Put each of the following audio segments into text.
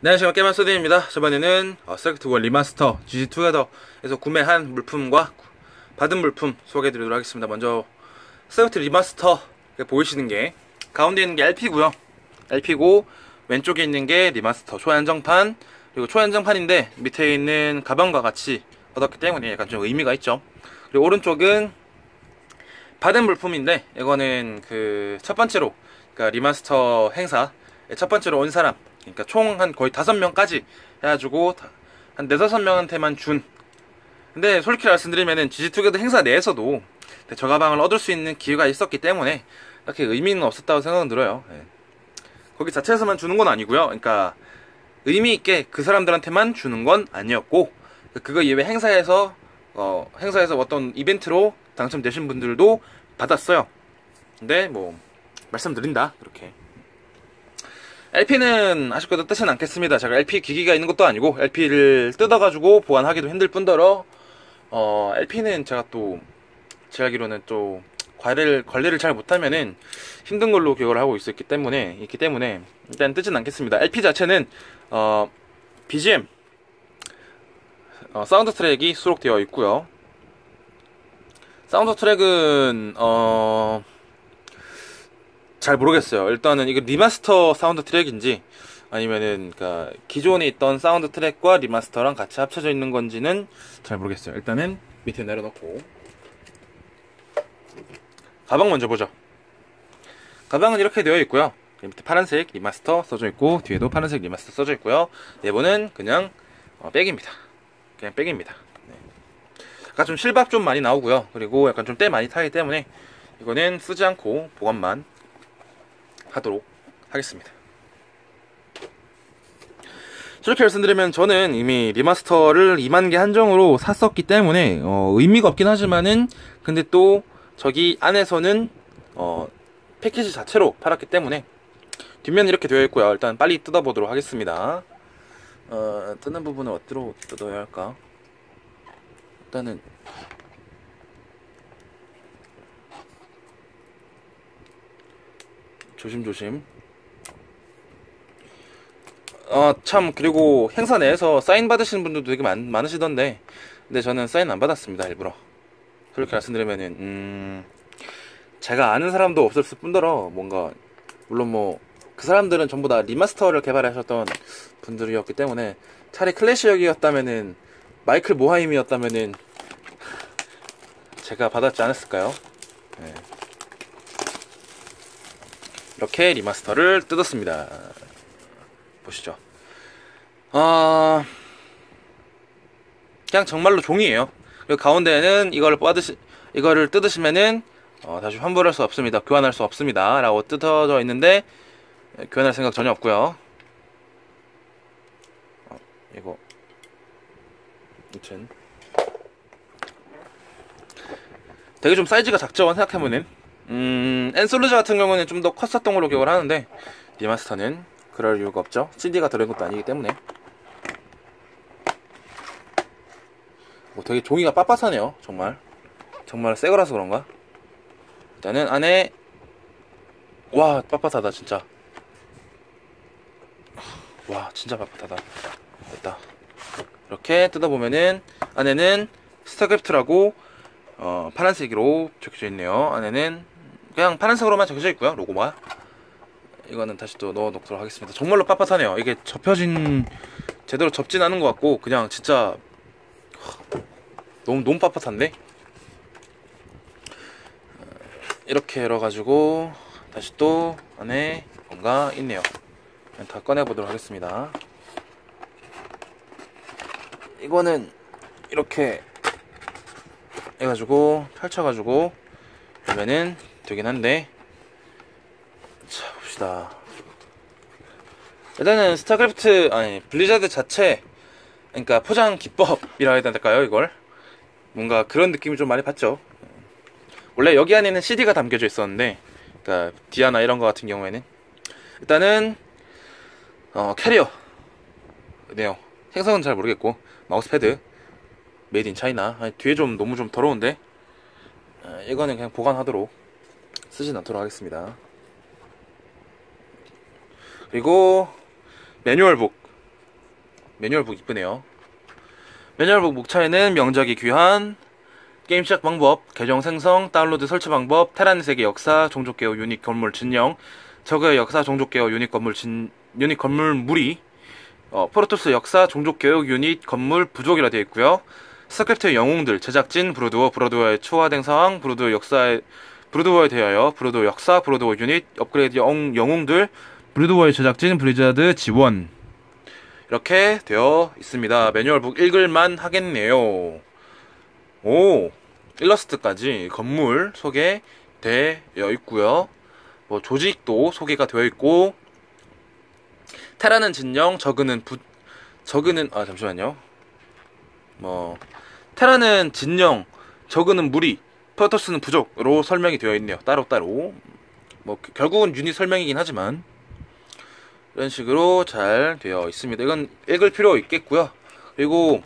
네, 안녕하세요. 게임한소디입니다. 저번에는 스타크래프트 리마스터 GG 투게더에서 구매한 물품과 받은 물품 소개해드리도록 하겠습니다. 먼저 스타크래프트 리마스터 보이시는 게 가운데 있는 게 LP고요. LP고 왼쪽에 있는 게 리마스터 초안정판, 그리고 초안정판인데 밑에 있는 가방과 같이 얻었기 때문에 약간 좀 의미가 있죠. 그리고 오른쪽은 받은 물품인데 이거는 그 첫 번째로, 그러니까 리마스터 행사에 첫 번째로 온 사람, 그러니까 총 한 거의 5명까지 해가지고 한 4-5명한테만 준, 근데 솔직히 말씀드리면은 GG 투게더 행사 내에서도 저 가방을 얻을 수 있는 기회가 있었기 때문에 딱히 의미는 없었다고 생각은 들어요. 예. 거기 자체에서만 주는 건 아니고요. 그러니까 의미 있게 그 사람들한테만 주는 건 아니었고, 그거 이외 행사에서 어떤 이벤트로 당첨되신 분들도 받았어요. 근데 뭐 말씀드린다 이렇게. LP는 아쉽게도 뜨진 않겠습니다. 제가 LP 기기가 있는 것도 아니고 LP를 뜯어가지고 보관하기도 힘들 뿐더러 LP는 제가 또 제가 알기로는 또 관리를 잘 못하면은 힘든 걸로 기억을 하고 있기 때문에 일단 뜨진 않겠습니다. LP 자체는 BGM 사운드 트랙이 수록되어 있고요. 사운드 트랙은 잘 모르겠어요. 일단은 이거 리마스터 사운드 트랙인지 아니면은 그러니까 기존에 있던 사운드 트랙과 리마스터랑 같이 합쳐져 있는 건지는 잘 모르겠어요. 일단은 밑에 내려놓고 가방 먼저 보죠. 가방은 이렇게 되어 있고요. 밑에 파란색 리마스터 써져 있고 뒤에도 파란색 리마스터 써져 있고요. 내부는 그냥 백입니다. 그냥 백입니다. 네. 약간 좀 실밥 좀 많이 나오고요. 그리고 약간 좀 때 많이 타기 때문에 이거는 쓰지 않고 보관만 하도록 하겠습니다. 저렇게 말씀드리면 저는 이미 리마스터를 20,000개 한정으로 샀었기 때문에 의미가 없긴 하지만은, 근데 또 저기 안에서는 패키지 자체로 팔았기 때문에 뒷면 이렇게 되어 있고요. 일단 빨리 뜯어보도록 하겠습니다. 뜯는 부분을 어디로 뜯어야 할까? 일단은 조심조심. 참, 그리고 행사 내에서 사인 받으시는 분들도 되게 많으시던데, 근데 저는 사인 안 받았습니다. 일부러 그렇게 말씀드리면은 제가 아는 사람도 없었을 뿐더러, 뭔가 물론 뭐 그 사람들은 전부 다 리마스터를 개발하셨던 분들이었기 때문에, 차라리 클래시역이었다면은 마이클 모하임이었다면은 제가 받았지 않았을까요? 네. 이렇게 리마스터를 뜯었습니다. 보시죠. 그냥 정말로 종이에요. 그리고 가운데는 이거를 뜯으시면은 다시 환불할 수 없습니다, 교환할 수 없습니다 라고 뜯어져 있는데, 교환할 생각 전혀 없고요. 이거 아무튼 되게 좀 사이즈가 작죠, 생각해보면. 엔솔루저 같은 경우는 좀 더 컸었던 걸로 기억을 하는데, 리마스터는 그럴 이유가 없죠. CD가 들어있는 것도 아니기 때문에. 뭐 되게 종이가 빳빳하네요. 정말 새 거라서 그런가. 일단은 안에, 와 빳빳하다 진짜. 와 진짜 빳빳하다. 됐다. 이렇게 뜯어보면은 안에는 스타크래프트라고 파란색으로 적혀져 있네요. 안에는 그냥 파란색으로만 적혀져 있고요, 로고만. 이거는 다시 또 넣어 놓도록 하겠습니다. 정말로 빳빳하네요. 이게 제대로 접진 않은 것 같고, 그냥 진짜 너무 빳빳한데? 이렇게 열어가지고 다시 또 안에 뭔가 있네요. 다 꺼내보도록 하겠습니다. 이거는 이렇게 해가지고 펼쳐가지고 보면은 되긴 한데, 자 봅시다. 일단은 스타크래프트, 아니 블리자드 자체, 그러니까 포장 기법이라 해야 될까요, 이걸? 뭔가 그런 느낌이 좀 많이 받죠. 원래 여기 안에는 CD가 담겨져 있었는데, 그러니까 디아나 이런 거 같은 경우에는 일단은 캐리어 네요. 행성은 잘 모르겠고, 마우스패드 메이드 인 차이나. 뒤에 좀 너무 좀 더러운데, 이거는 그냥 보관하도록, 쓰진 않도록 하겠습니다. 그리고 매뉴얼북, 매뉴얼북 이쁘네요. 매뉴얼북 목차에는 명작이 귀환, 게임 시작 방법, 계정 생성, 다운로드 설치 방법, 테란의 세계 역사, 종족 개호 유닛 건물 진영, 적의 역사, 종족 개호 유닛 건물 유닛 건물 무리, 프로토스 역사, 종족 개호 유닛 건물 부족이라 되어 있고요. 스타크래프트의 영웅들, 제작진, 브루드워, 브루드워의 초화된 상황, 브루드워에 대하여, 브루드워 역사, 브루드워 유닛, 업그레이드 영웅들, 브루드워의 제작진, 블리자드 지원 이렇게 되어 있습니다. 매뉴얼북 읽을만 하겠네요. 오, 일러스트까지 건물 소개되어 있고요. 뭐 조직도 소개가 되어 있고, 테라는 진영, 테라는 진영, 저그는 무리, 프로토스는 부족으로 설명이 되어 있네요. 따로따로. 뭐 결국은 유닛 설명이긴 하지만 이런 식으로 잘 되어 있습니다. 이건 읽을 필요 있겠고요. 그리고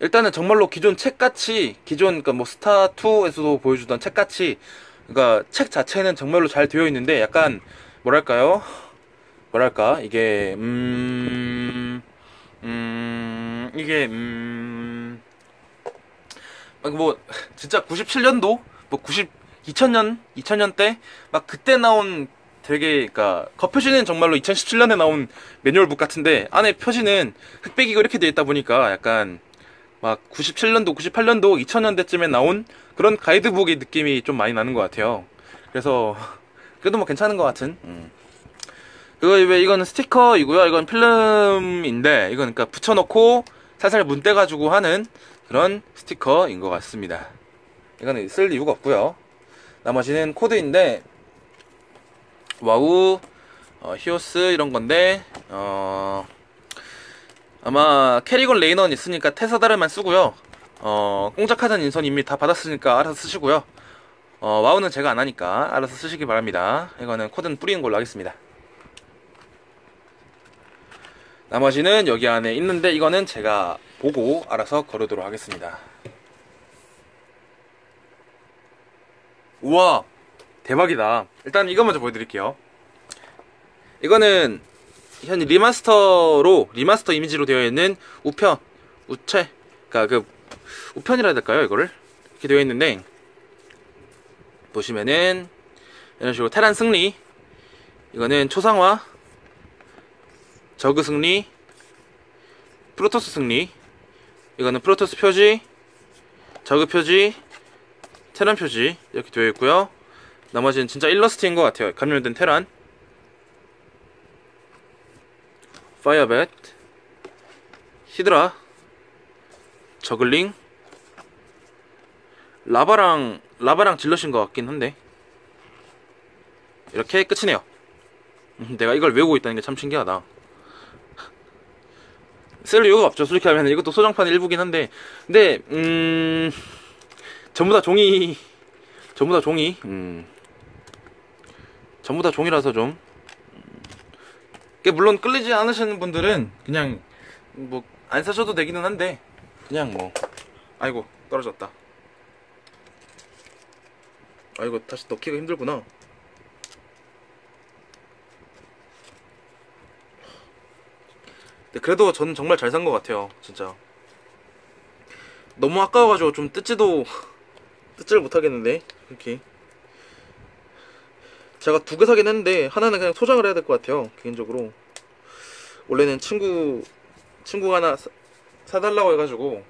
일단은 정말로 기존 책같이, 그러니까 뭐 스타2에서도 보여주던 책같이, 그러니까 책 자체는 정말로 잘 되어 있는데, 약간 뭐랄까 이게 뭐 진짜 97년도 뭐 2000년 때 막 그때 나온 되게, 그니까 겉표지는 정말로 2017년에 나온 매뉴얼북 같은데 안에 표지는 흑백이고 이렇게 되어있다 보니까 약간 막 97년도 98년도 2000년대쯤에 나온 그런 가이드북의 느낌이 좀 많이 나는 것 같아요. 그래서 그래도 뭐 괜찮은 것 같은. 이건 스티커이고요. 이건 필름인데, 이건 그러니까 붙여놓고 살살 문떼가지고 하는 그런 스티커인 것 같습니다. 이건 쓸 이유가 없고요. 나머지는 코드인데, 와우, 히오스 이런 건데, 아마 캐리건 레이넌 있으니까 테사다르만 쓰고요. 공짜 카드는 인선 이미 다 받았으니까 알아서 쓰시고요. 와우는 제가 안 하니까 알아서 쓰시기 바랍니다. 이거는 코드는 뿌리는 걸로 하겠습니다. 나머지는 여기 안에 있는데, 이거는 제가 보고 알아서 거르도록 하겠습니다. 우와, 대박이다. 일단 이거 먼저 보여드릴게요. 이거는 현 리마스터 이미지로 되어 있는 우편이라 해야 될까요, 이거를? 이렇게 되어 있는데, 보시면은 이런 식으로 테란 승리, 이거는 초상화, 저그 승리, 프로토스 승리, 이거는 프로토스 표지, 저그 표지, 테란 표지 이렇게 되어 있고요. 나머지는 진짜 일러스트인 것 같아요. 감염된 테란, 파이어벳, 히드라, 저글링, 라바랑 질럿인 것 같긴 한데, 이렇게 끝이네요. 내가 이걸 외우고 있다는 게 참 신기하다. 쓸 이유가 없죠, 솔직히 하면. 이것도 소장판 일부긴 한데, 근데 전부 다 종이라서 좀, 물론 끌리지 않으시는 분들은 그냥 뭐 안 사셔도 되기는 한데, 그냥 뭐, 아이고 떨어졌다, 아이고 다시 넣기가 힘들구나. 그래도 저는 정말 잘 산 것 같아요, 진짜. 너무 아까워가지고 좀 뜯지를 못하겠는데, 이렇게. 제가 두 개 사긴 했는데, 하나는 그냥 소장을 해야 될 것 같아요, 개인적으로. 원래는 친구가 하나 사달라고 해가지고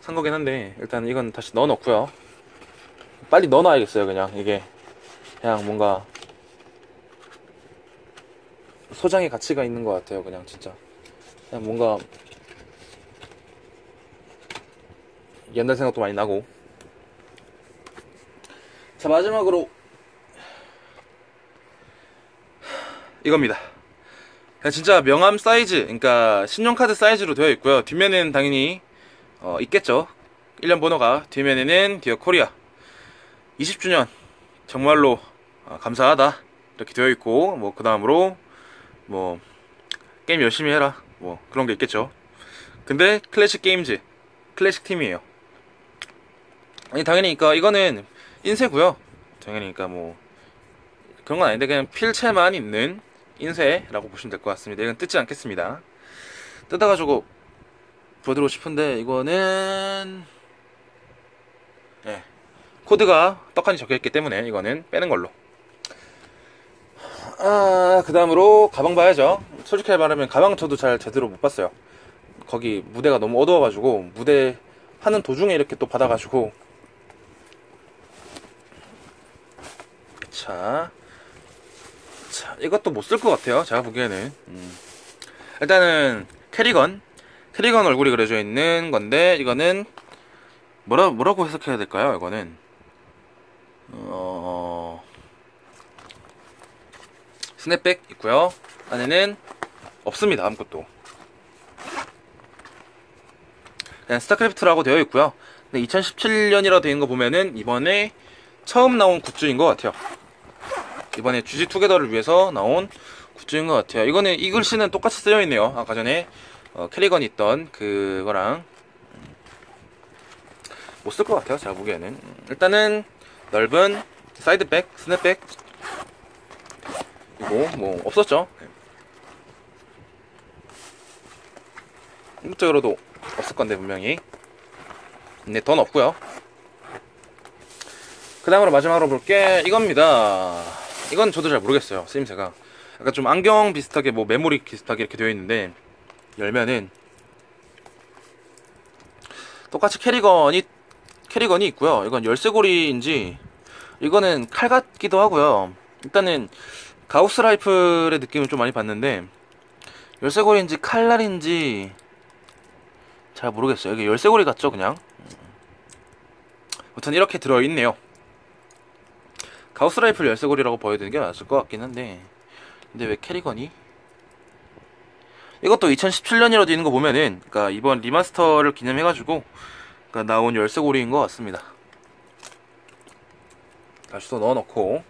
산 거긴 한데, 일단 이건 다시 넣어놓고요. 빨리 넣어놔야겠어요, 그냥. 이게 그냥 뭔가 소장의 가치가 있는 것 같아요, 그냥 진짜. 뭔가 옛날 생각도 많이 나고. 자, 마지막으로 이겁니다. 진짜 명함 사이즈, 그러니까 신용카드 사이즈로 되어 있고요. 뒷면에는 당연히 있겠죠, 1년 번호가. 뒷면에는 디어 코리아 20주년 정말로 감사하다 이렇게 되어 있고, 뭐 그 다음으로 뭐 게임 열심히 해라 뭐 그런 게 있겠죠. 근데 클래식 게임즈, 클래식 팀이에요. 아니 당연히니까 이거는 인쇄고요. 당연히니까 뭐 그런 건 아닌데, 그냥 필체만 있는 인쇄라고 보시면 될 것 같습니다. 이건 뜯지 않겠습니다. 뜯어가지고 보여드리고 싶은데, 이거는 네, 코드가 떡하니 적혀있기 때문에 이거는 빼는 걸로. 그 다음으로 가방 봐야죠. 솔직히 말하면 가방 저도 잘 제대로 못 봤어요. 거기 무대가 너무 어두워가지고 무대 하는 도중에 이렇게 또 받아가지고. 자, 이것도 못 쓸 것 같아요, 제가 보기에는. 일단은 캐리건 얼굴이 그려져 있는 건데, 이거는 뭐라고 해석해야 될까요? 이거는 스냅백 있고요. 안에는 없습니다, 아무것도. 그냥 스타크래프트라고 되어 있고요. 근데 2017년이라 되어 있는 거 보면은 이번에 처음 나온 굿즈인 것 같아요. 이번에 GG 투게더를 위해서 나온 굿즈인 것 같아요. 이거는 이 글씨는 똑같이 쓰여 있네요. 아까 전에 캐리건이 있던 그거랑. 못 쓸 것 같아요, 제가 보기에는. 일단은 넓은 사이드백, 스냅백 이거 뭐 없었죠. 이쪽으로도 없을 건데 분명히. 근데 돈 없고요. 그 다음으로 마지막으로 볼 게 이겁니다. 이건 저도 잘 모르겠어요, 쓰임새가. 약간 좀 안경 비슷하게, 뭐 메모리 비슷하게 이렇게 되어 있는데, 열면은 똑같이 캐리건이 있고요. 이건 열쇠고리인지, 이거는 칼 같기도 하고요. 일단은 가우스 라이플의 느낌을 좀 많이 봤는데, 열쇠고리인지 칼날인지 잘 모르겠어요. 이게 열쇠고리 같죠, 그냥. 아무튼 이렇게 들어있네요. 가우스 라이플 열쇠고리라고 보여드리는 게 맞을 것 같긴 한데, 근데 왜 캐리건이? 이것도 2017년이라도 있는 거 보면은, 그러니까 이번 리마스터를 기념해가지고 그러니까 나온 열쇠고리인 것 같습니다. 다시 또 넣어놓고,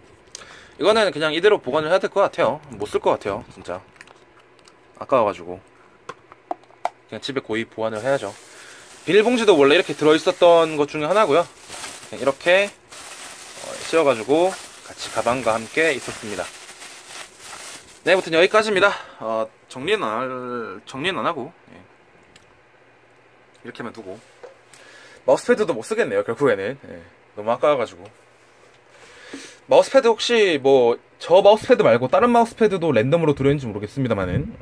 이거는 그냥 이대로 보관을 해야 될 것 같아요. 못 쓸 것 같아요, 진짜. 아까워가지고 그냥 집에 고이 보관을 해야죠. 비닐봉지도 원래 이렇게 들어있었던 것 중에 하나고요. 그냥 이렇게 씌워가지고 같이 가방과 함께 있었습니다. 네, 아무튼 여기까지입니다. 정리는 안 하고, 예, 이렇게만 두고. 마우스패드도 못 쓰겠네요, 결국에는. 예, 너무 아까워가지고. 마우스패드 혹시 뭐 저 마우스패드 말고 다른 마우스패드도 랜덤으로 들어있는지 모르겠습니다만은,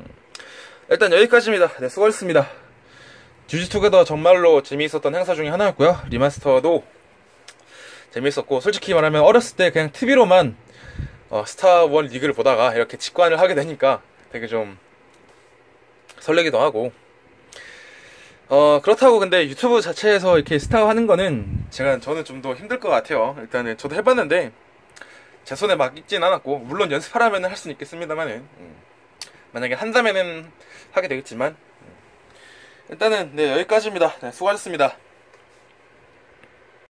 일단 여기까지입니다. 네, 수고하셨습니다. GG 투게더 정말로 재미있었던 행사 중에 하나였고요. 리마스터도 재밌었고, 솔직히 말하면 어렸을 때 그냥 TV로만 스타1 리그를 보다가 이렇게 직관을 하게 되니까 되게 좀 설레기도 하고, 그렇다고. 근데 유튜브 자체에서 이렇게 스타 하는 거는 저는 좀 더 힘들 것 같아요. 일단은 저도 해봤는데 제 손에 막 있진 않았고, 물론 연습하라면 할 수는 있겠습니다만은, 만약에 한다면은 하게 되겠지만, 일단은 네, 여기까지입니다. 네, 수고하셨습니다.